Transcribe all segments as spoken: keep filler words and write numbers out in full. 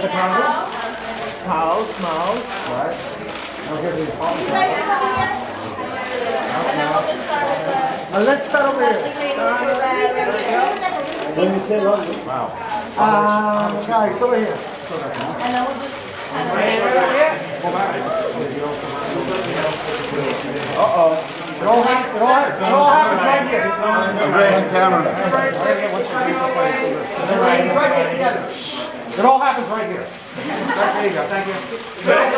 get the powder? Powder, small. What? I'll give you the powder. Now let's start over here. When you say what? Wow. Um, guys, over here. And then we'll just... Uh-oh. It all happens, it all happens, it all happens right here. I'm right on camera. It's right here together. It all happens right here. There you go, thank you. To your right,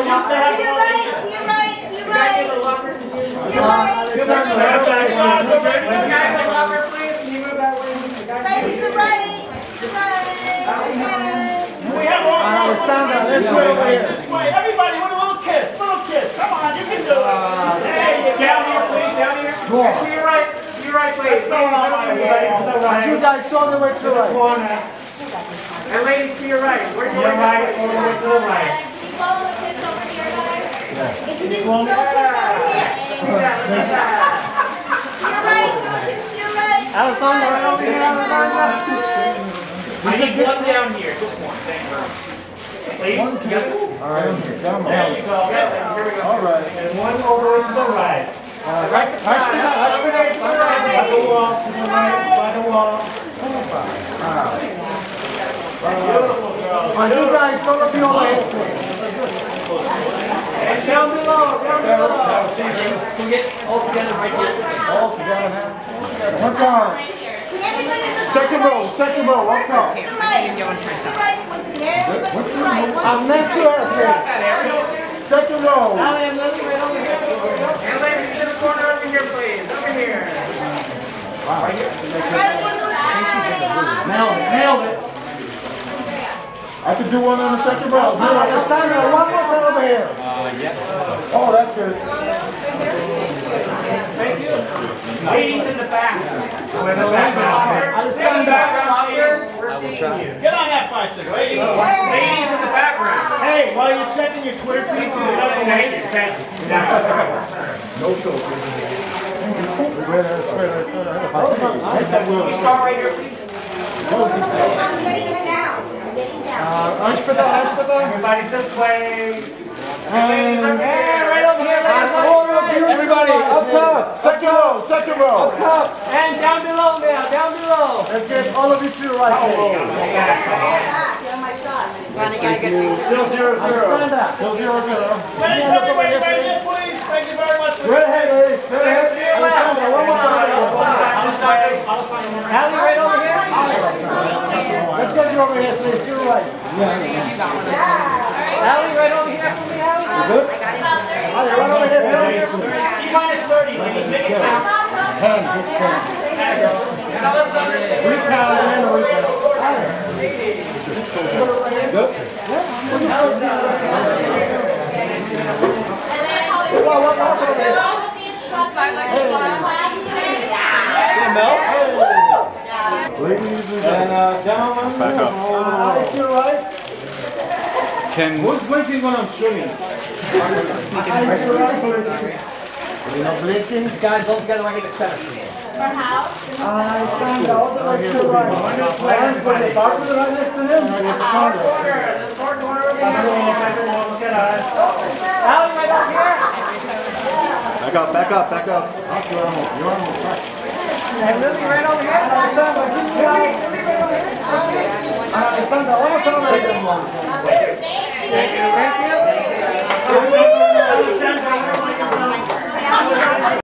to your right, to your right. To your right. To the guy with the locker, please. Can you move that way? Right to the right, to the right. We have all our sound this way over here. This way, everybody, with a little kiss, little kiss. Come on, you can do it. Down here, please, down here. To your right, to your right, please. No, no, no, no, no. You guys saw the way to the right. And ladies, to your right. We're to your right, all the way to the right. Keep all the kids over here, guys. If you didn't throw kids over here. To your right, throw kids to your right. Alessandra, right over here, Alessandra. I need one down here, just one. Thank you. Please. One, two. All right. There you go. All right. And one over to the right. Uh, right. Right. Right. Right. By the wall. To the right. By the wall. Wow. Beautiful girl. On you guys, over to your left. And down below. Down below. We get all together right here. All together. One time. Second row, second row, what's up? Right, I'm next to her, please. Second row. And ladies, in the corner over here, please. Over here. Wow. Nailed it, nailed it. I could do one on the second row. Alessandra, one more thing over here. Oh, that's good. Ladies in the back. We're the back out here. We're seeing you. Get on that bicycle. Ladies in the background. Hey, while you're checking your Twitter feed, too, nothing naked. No show. You start right here, please. I'm getting it now. I'm getting down. Lunch for the lunch for the. Everybody this way. Hey, right over here. Everybody, up top, second row, second row. Up top, and down below now, down below. Let's get all of you to the right. Oh, my God. Still zero, zero. Still zero, zero. Ladies, everybody, right here, please. Thank you very much. Right ahead, ladies. Right ahead. Allie, right over here. Let's get you over here, please. To the right. Allie, right over here for me, Allie. You good? Allie, right over here. T minus thirty, ladies. Make it count. Ladies and gentlemen, back up. Can who's blinking when I'm swimming? We're not blinking. Guys, all together, I get a seven. For how? I stand all the way to the right. I'm just playing, but they are to the right next to them. Our corner. This far corner over here. Look at us. Allie, right up here. Back up, back up, back up. And Lily, right over here. I stand all the way to the right. Thank you. Thank you. Thank you.